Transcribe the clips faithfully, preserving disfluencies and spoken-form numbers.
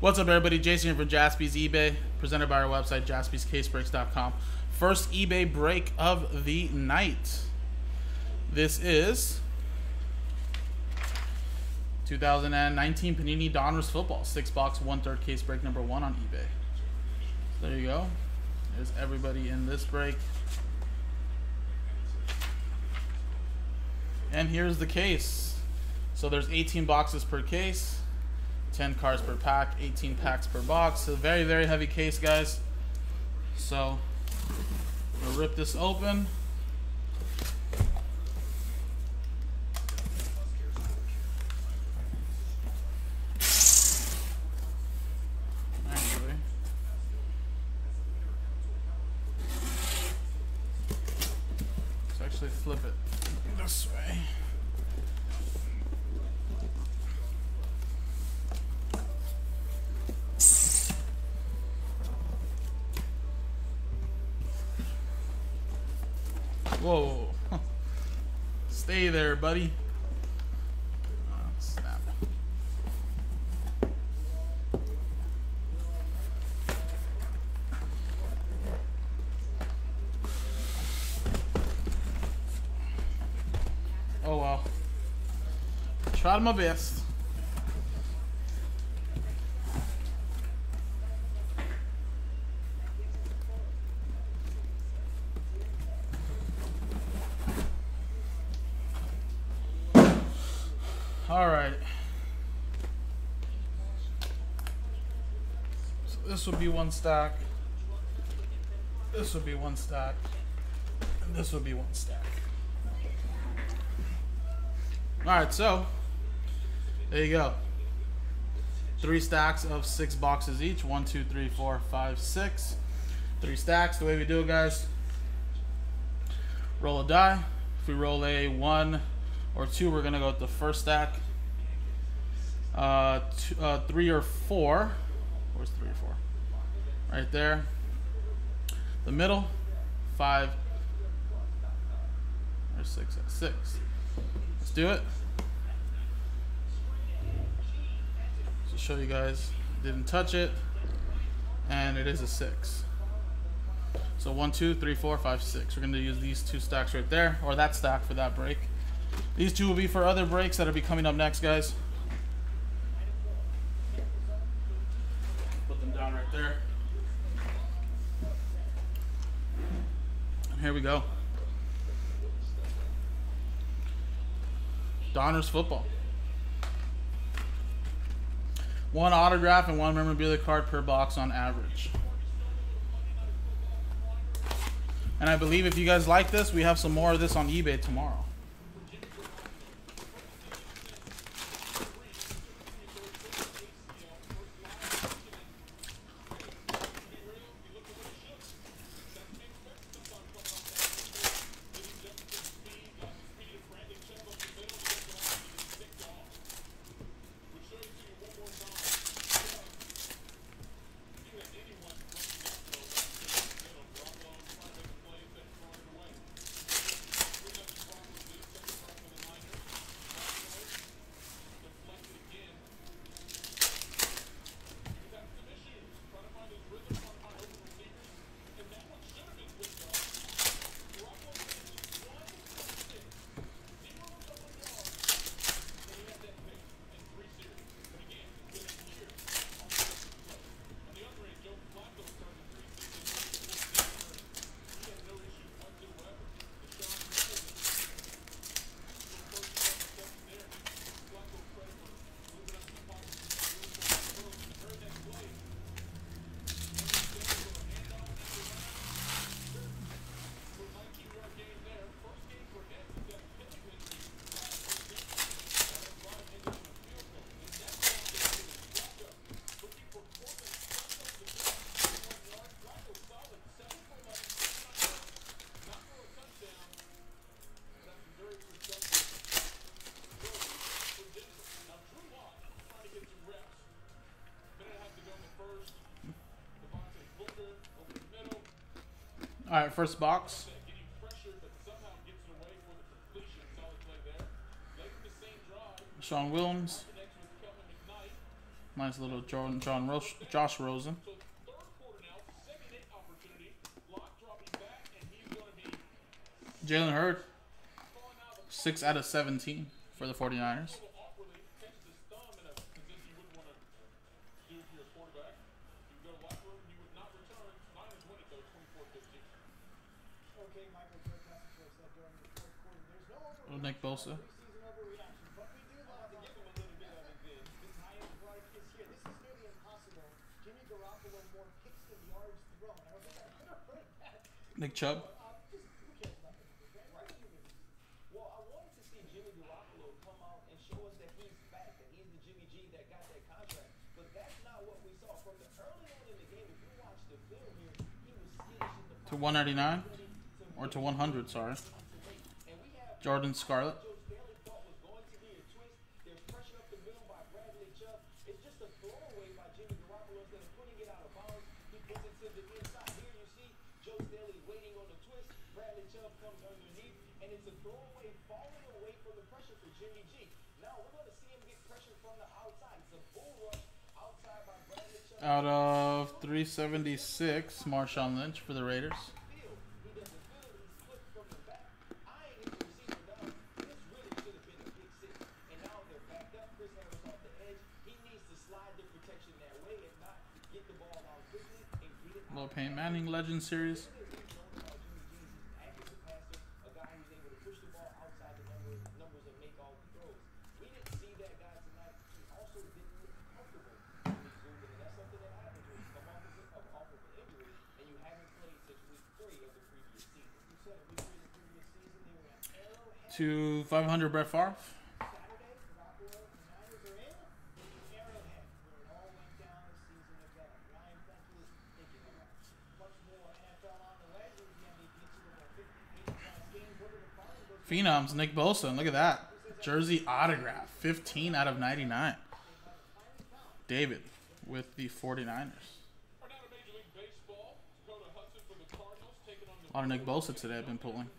What's up, everybody? Jason here for Jaspy's eBay, presented by our website, Jaspys Case Breaks dot com. First eBay break of the night. This is two thousand nineteen Panini Donruss football, six box, one third case break number one on eBay. So there you go. There's everybody in this break, and here's the case. So there's eighteen boxes per case. ten cards per pack, eighteen packs per box. So very, very heavy case, guys. So we'll rip this open. Actually, let's actually flip it this way. Whoa, stay there, buddy. Oh, snap. Oh well, tried my best. Alright, so this would be one stack, this would be one stack, and this would be one stack. Alright, so there you go. Three stacks of six boxes each. One, two, three, four, five, six. Three stacks. The way we do it, guys, roll a die. If we roll a one or two, we're gonna go with the first stack. Uh, two, uh, three or four. Where's three or four? Right there. The middle, five or six at six. Let's do it. Just to show you guys, didn't touch it, and it is a six. So one, two, three, four, five, six. We're gonna use these two stacks right there, or that stack for that break. These two will be for other breaks that'll be coming up next, guys. Put them down right there. And here we go. Donruss football. One autograph and one memorabilia card per box on average. And I believe if you guys like this, we have some more of this on eBay tomorrow. All right, first box. Sean Williams, Nice little John, John Ros Josh Rosen. Jalen Hurts, six out of seventeen for the forty-niners. Nick Bosa. Nick Chubb. Well, I wanted to see Jimmy Garoppolo come out and show us that he's back, that he's the Jimmy G that got that contract. But that's not what we saw from the early on in the game. If you watch the film here, he was stitched in the to one ninety-nine or to one hundred, sorry. Jordan Scarlett. There's pressure up the middle by Bradley Chubb. It's just a throwaway by Jimmy Garoppolo instead of putting it out of bounds. He puts it to the inside. Here you see Joe Staley waiting on the twist. Bradley Chubb comes underneath, and it's a throwaway falling away from the pressure for Jimmy G. Now we're going to see him get pressure from the outside. It's a bull rush outside by Bradley Chubb. Out of three seventy-six, Marshawn Lynch for the Raiders. Peyton Manning Legend Series. To five hundred, Brett Favre. Phenoms, Nick Bosa. Look at that. Jersey autograph. fifteen out of ninety-nine. David with the forty-niners. A lot of Nick Bosa today I've been pulling.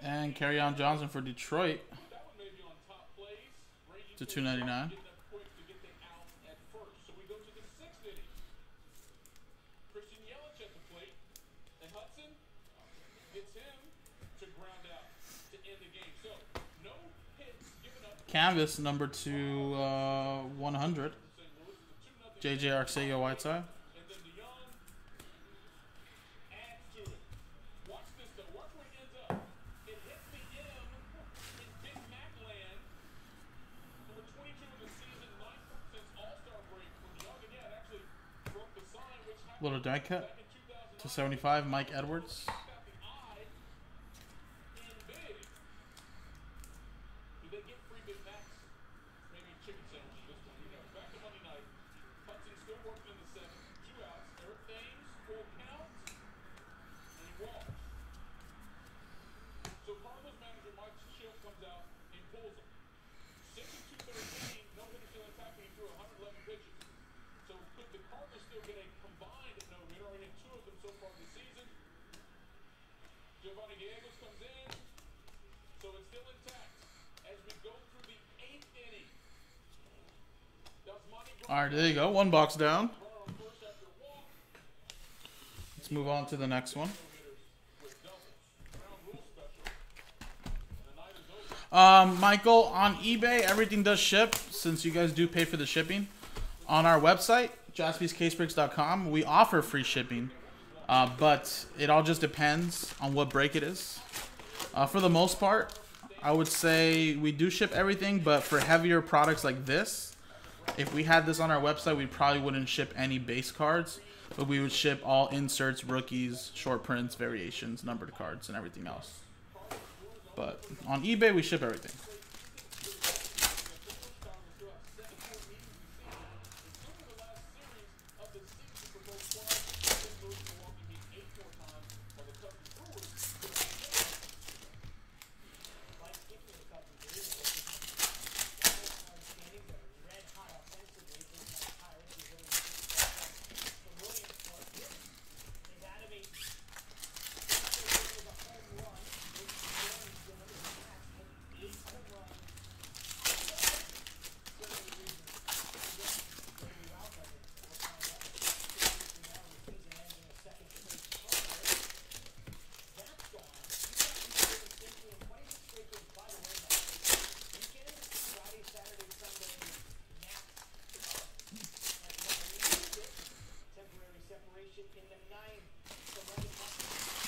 And Carryon Johnson for Detroit. To two ninety-nine. Canvas number to uh, one hundred. J J. Arcega-Whiteside. Little die cut to seventy-five. Mike Edwards. All right, there you go. One box down. Let's move on to the next one. Um, Michael, on eBay, everything does ship, since you guys do pay for the shipping. On our website, Jaspys Case Breaks dot com, we offer free shipping, uh, but it all just depends on what break it is. Uh, for the most part, I would say we do ship everything, but for heavier products like this, if we had this on our website, we probably wouldn't ship any base cards, but we would ship all inserts, rookies, short prints, variations, numbered cards, and everything else. But on eBay, we ship everything.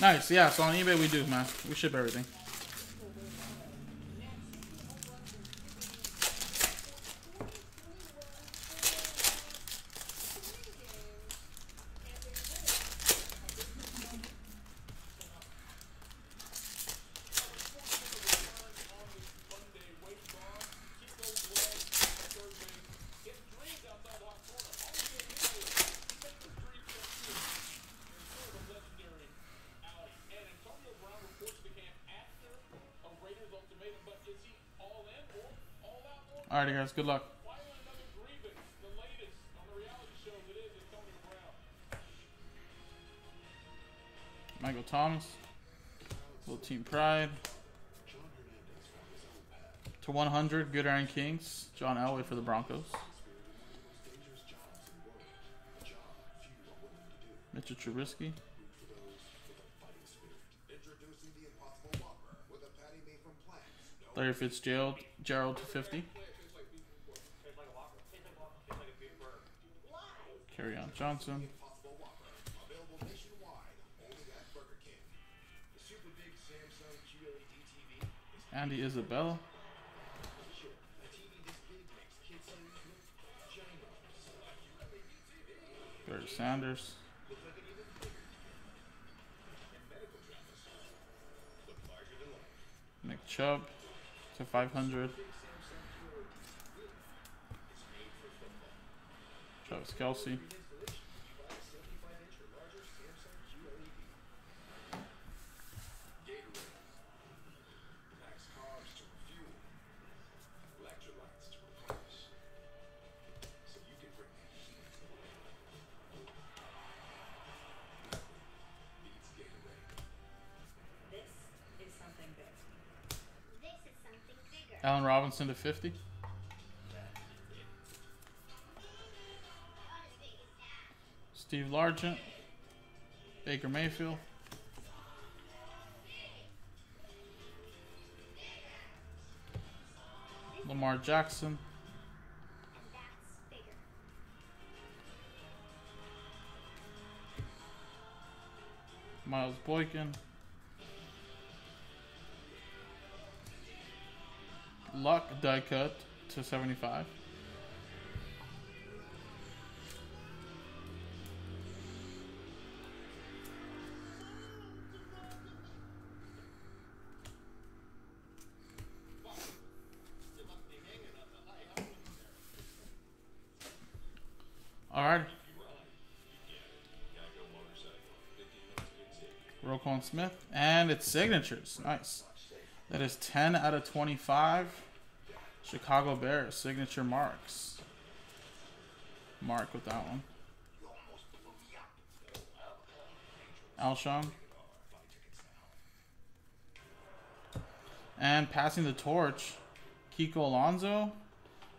Nice, yeah, so on eBay we do, man. We ship everything. Alrighty guys, good luck. Michael Thomas, little team pride. to one hundred, good Aaron Kings. John Elway for the Broncos. Mitchell Trubisky. Larry Fitzgerald, Gerald to fifty. Carryon Johnson. Andy Isabella. Barry Sanders. Nick Chubb to five hundred. Travis Kelsey. Allen Robinson to fifty. Steve Largent. Baker Mayfield. Lamar Jackson. Miles Boykin. Luck die cut to seventy-five. All right. Roquan Smith, and it's signatures. Nice. That is ten out of twenty-five. Chicago Bears, signature marks. Mark with that one. Alshon. And passing the torch, Kiko Alonso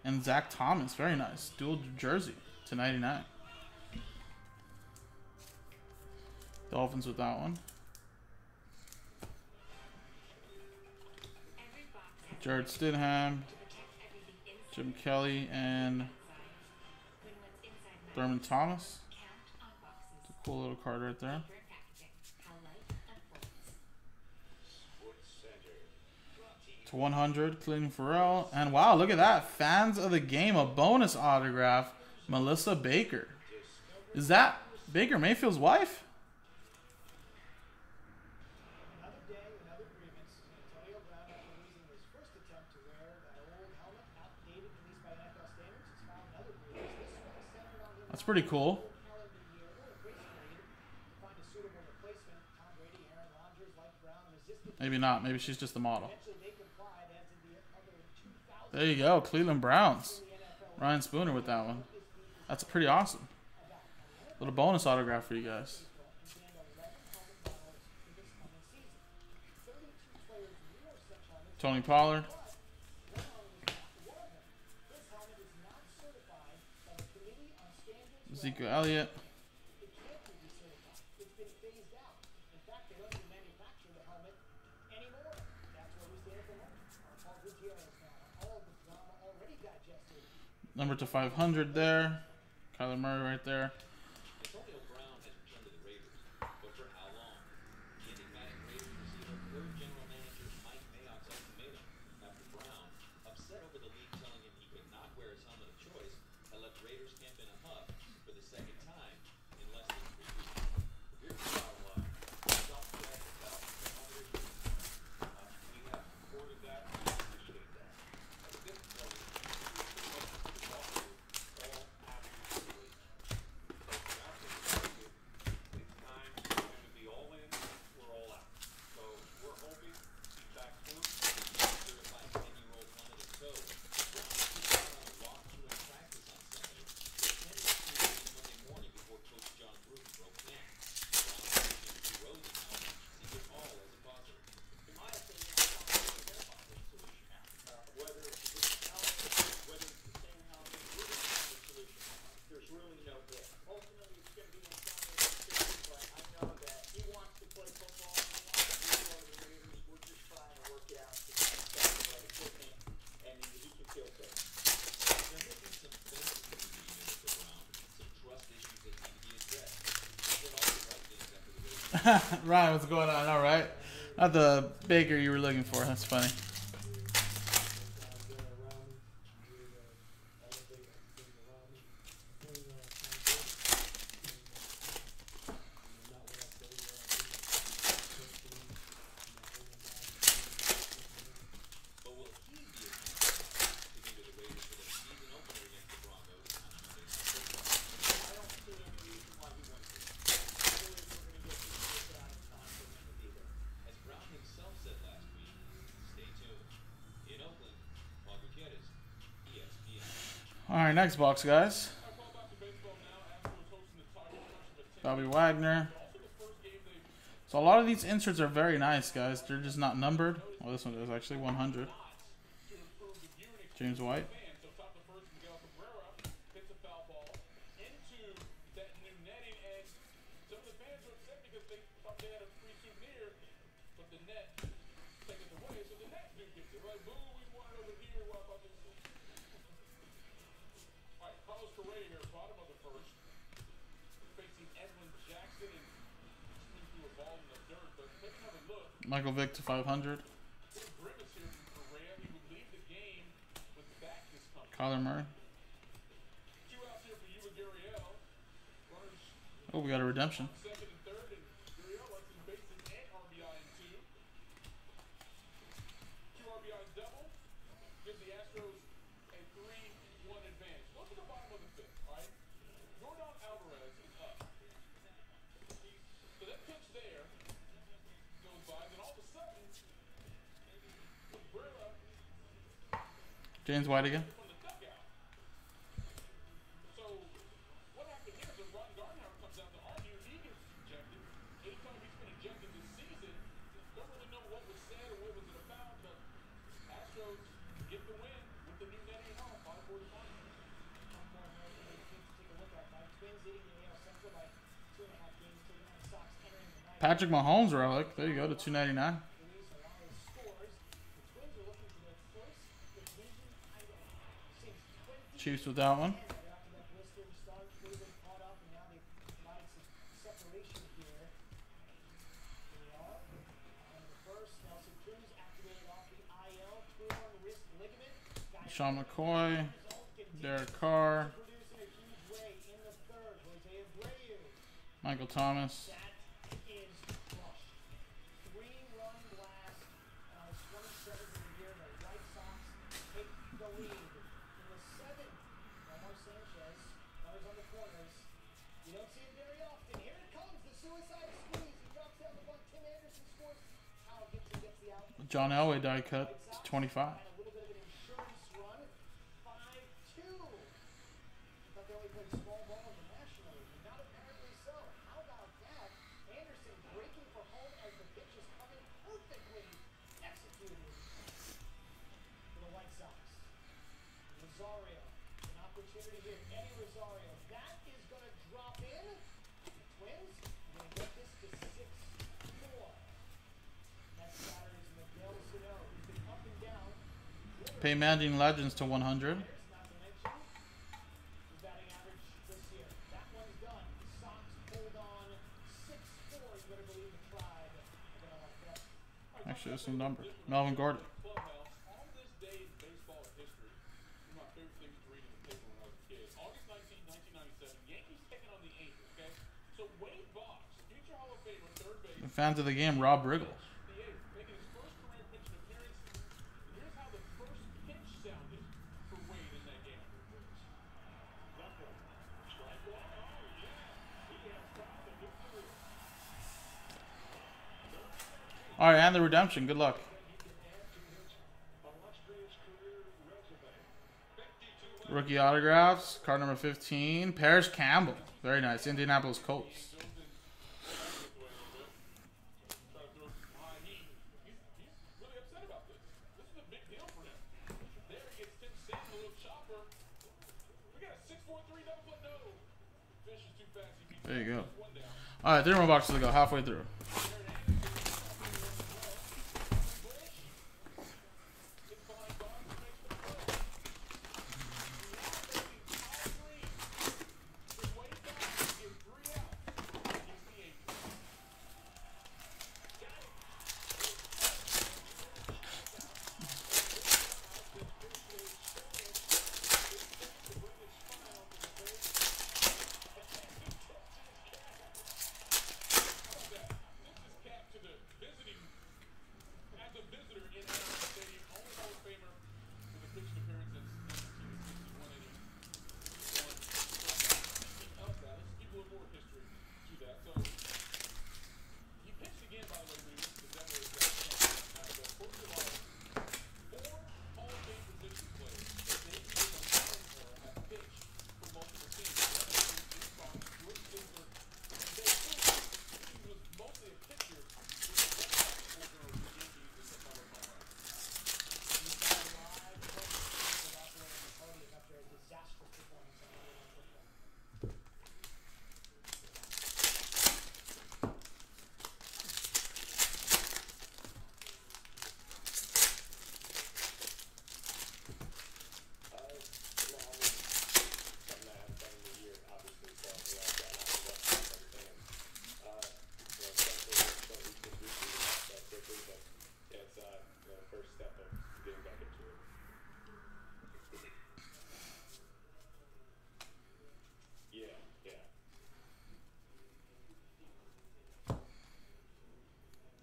and Zach Thomas. Very nice. Dual jersey to ninety-nine. Dolphins with that one. Jared Stidham, Jim Kelly, and Thurman Thomas. It's a cool little card right there. to one hundred, Clinton Farrell. And wow, look at that. Fans of the game, a bonus autograph. Melissa Baker. Is that Baker Mayfield's wife? That's pretty cool. Maybe not. Maybe she's just the model. There you go. Cleveland Browns. Ryan Spooner with that one. That's pretty awesome. Little bonus autograph for you guys. Tony Pollard. Ezekiel Elliott. Number to five hundred there. Kyler Murray right there. Ryan, what's going on? All right. Not the Baker you were looking for. That's funny. All right, next box, guys. Bobby Wagner. So a lot of these inserts are very nice, guys. They're just not numbered. Well, this one is actually one hundred. James White. Michael Vick to five hundred. Kyler Murray. Oh, we got a redemption. James White again. Patrick Mahomes relic. There you go to two ninety-nine. Chiefs with that one. Sean McCoy, Derek Carr, Michael Thomas. John Elway die cut to twenty-five. Peyton Manning Legends to one hundred. Actually, that's a number. Melvin Gordon. thirty-six reading the paper when I was a kid. August nineteenth, nineteen ninety-seven, Yankees taking on the Angels, okay? So Wade Boggs, future Hall of Famer, third base. Fans of the game, Rob Riggle. All right, and the redemption. Good luck. Rookie autographs. Card number fifteen. Paris Campbell. Very nice. Indianapolis Colts. There you go. All right, three more boxes to go. Halfway through.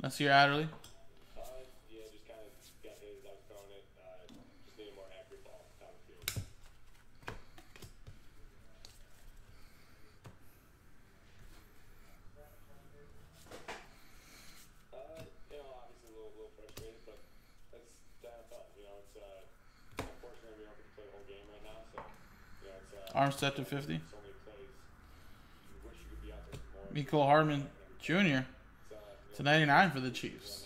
That's your Adderley. Uh, yeah, just kind of got his. I was calling it. Uh, just need a more accurate ball downfield. Uh, you know, obviously a little, little frustrated, but that's kind of fun. You know, it's uh, unfortunately we don't get to play the whole game right now, so you know, it's uh, Armstead to fifty. So many plays. You wish you could be out there more. Mecole Hardman Junior to ninety-nine for the Chiefs.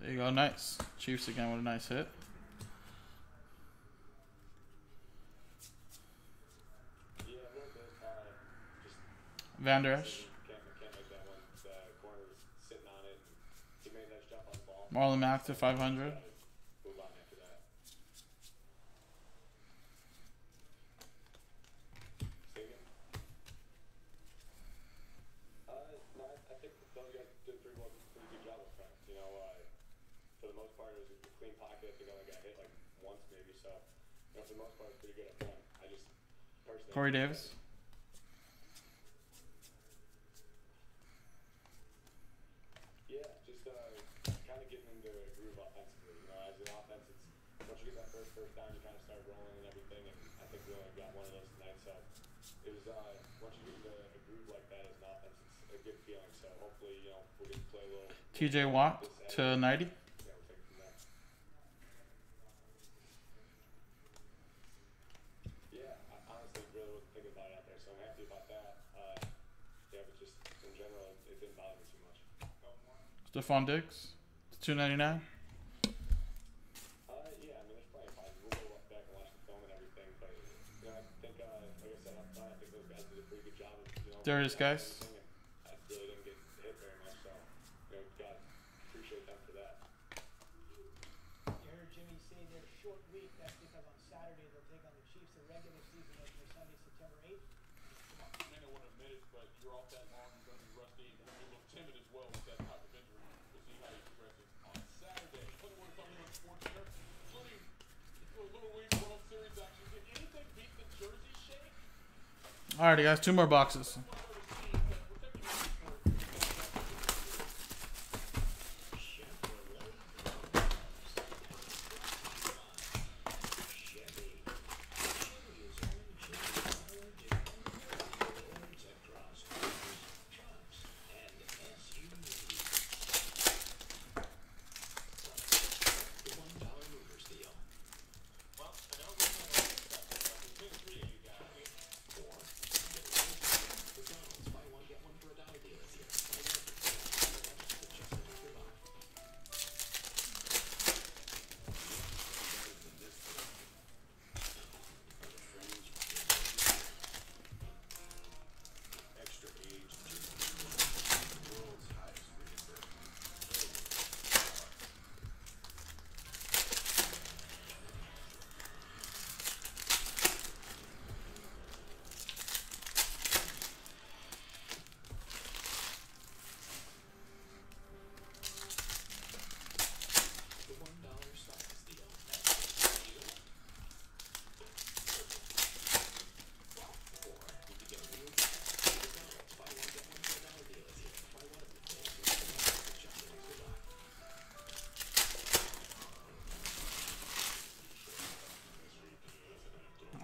There you go, nice. Chiefs again with a nice hit. Van Der Esch. Marlon Mack to five hundred. Corey Davis. Yeah, just uh, kind of getting into a groove offensively. You know, as an offense, it's once you get that first first down, you kind of start rolling and everything. And I think we only got one of those tonight. So it was uh, once you get into a groove like that as an offense, it's a good feeling. So hopefully, you know, we'll get to play a little. T J Watt to ninety. Stephon Diggs to two ninety nine. Uh yeah, I mean there's probably five we'll go back and watch the film and everything, but you know, I think uh like I said up front, I think those guys did a pretty good job of you know. There it is, guys. I really didn't get hit very much, so you know gotta appreciate them for that. You heard Jimmy say they're a short week, that's because on Saturday they'll take on the Chiefs in regular season opener Sunday, September eighth. I may not want to admit it, but you're off that long, you're gonna be rusty and you're a little timid as well with that type of injury. On Saturday, Alrighty, guys, two more boxes.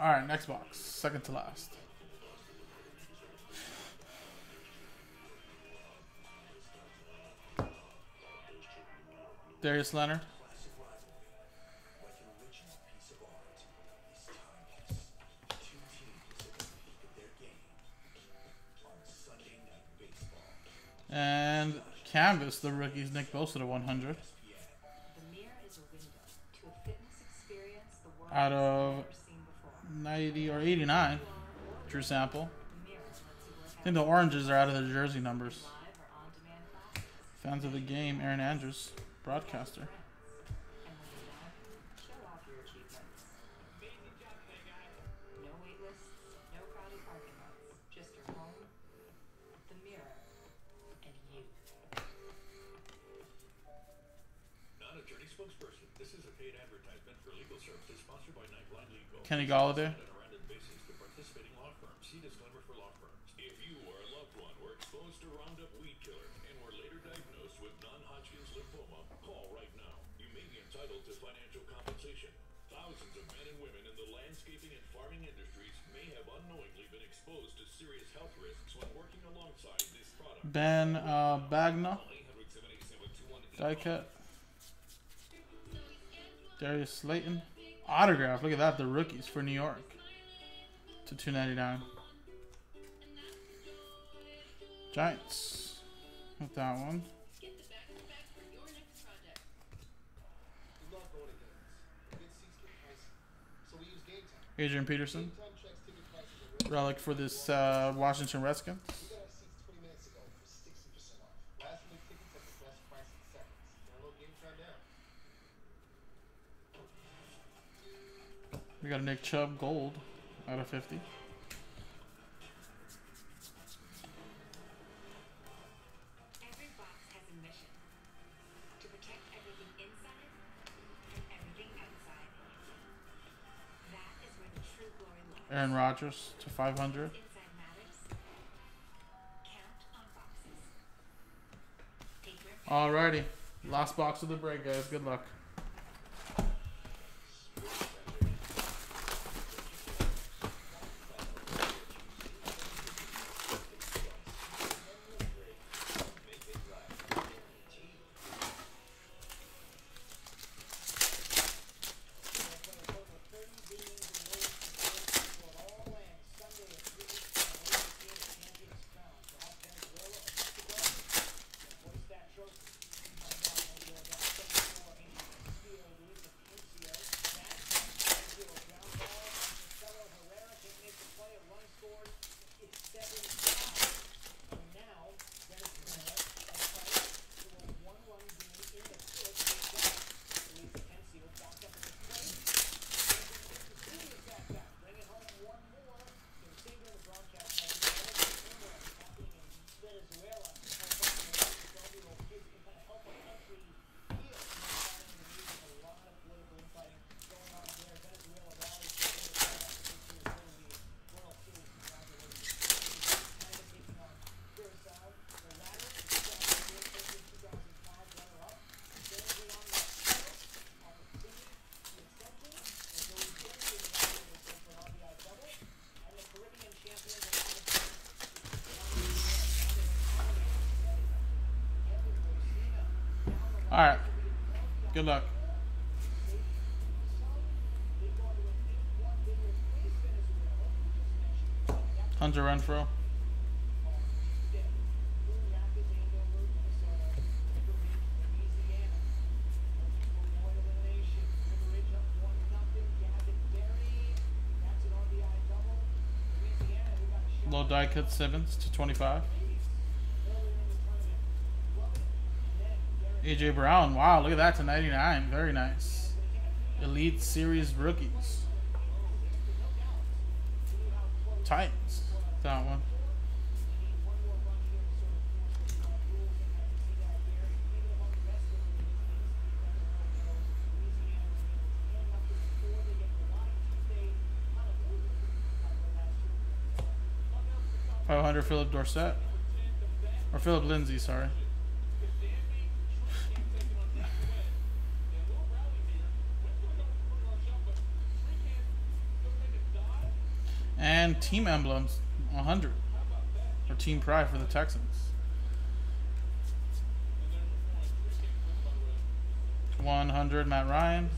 All right, next box, second to last. Darius Leonard. And canvas, the rookies, Nick Bosa to one hundred. Out of ninety or eighty-nine, Drew Sample. I think the oranges are out of their jersey numbers. Fans of the game, Aaron Andrews, broadcaster. Kenny Galladay. Ben uh, Bagna. Die cut. Darius Slayton. Autograph. Look at that. The rookies for New York to two ninety-nine. Giants with that one. Adrian Peterson. Relic for this uh, Washington Redskins. We got a Nick Chubb gold out of fifty. Every box has a mission to protect everything inside and everything outside. That is where the true glory lies. Aaron Rodgers to five hundred. Inside matters. Count on boxes. Take your pick. Alrighty, last box of the break, guys. Good luck. Good luck. Hunter Renfrow. Low die cut Simmons to twenty-five. A J Brown, wow, look at that to ninety-nine. Very nice. Elite Series Rookies. Titans, that one. five hundred Philip Dorsett. Or Philip Lindsay, sorry. And team emblems, one hundred. Or team pride for the Texans. one hundred Matt Ryan.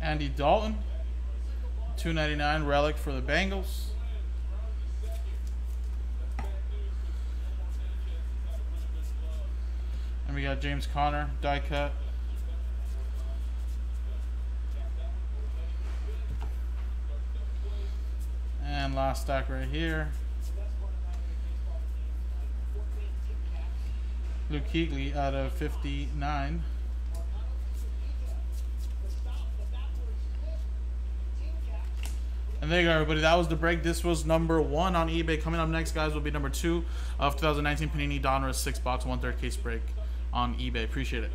Andy Dalton, two ninety-nine relic for the Bengals. And we got James Conner, die cut. And last stack right here. Luke Kuechly out of fifty-nine. And there you go, everybody. That was the break. This was number one on eBay. Coming up next, guys, will be number two of twenty nineteen Panini Donruss six box one third case break on eBay. Appreciate it.